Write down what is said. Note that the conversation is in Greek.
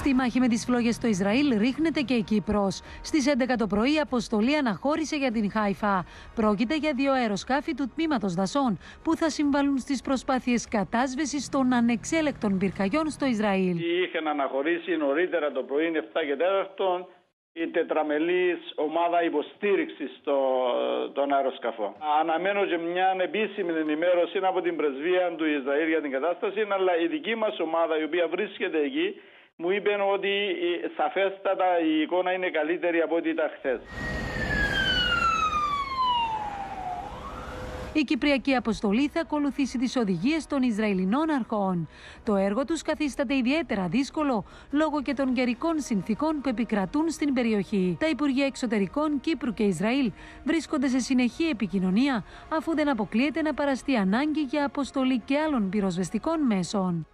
Στη μάχη με τις φλόγες στο Ισραήλ ρίχνεται και η Κύπρος. Στις 11 το πρωί η αποστολή αναχώρησε για την Χάιφα. Πρόκειται για 2 αεροσκάφη του τμήματος δασών που θα συμβάλλουν στις προσπάθειες κατάσβεσης των ανεξέλεκτων πυρκαγιών στο Ισραήλ. Είχαν αναχωρήσει νωρίτερα το πρωί, 7 και 4, η τετραμελής ομάδα υποστήριξης των αεροσκαφών. Αναμένω και μια επίσημη ενημέρωση από την πρεσβεία του Ισραήλ για την κατάσταση, αλλά η δική μας ομάδα, η οποία βρίσκεται εκεί, μου είπαν ότι σαφέστατα η εικόνα είναι καλύτερη από ό,τι ήταν χθες. Η κυπριακή αποστολή θα ακολουθήσει τις οδηγίες των Ισραηλινών αρχών. Το έργο τους καθίσταται ιδιαίτερα δύσκολο λόγω και των καιρικών συνθήκων που επικρατούν στην περιοχή. Τα Υπουργεία Εξωτερικών Κύπρου και Ισραήλ βρίσκονται σε συνεχή επικοινωνία, αφού δεν αποκλείεται να παραστεί ανάγκη για αποστολή και άλλων πυροσβεστικών μέσων.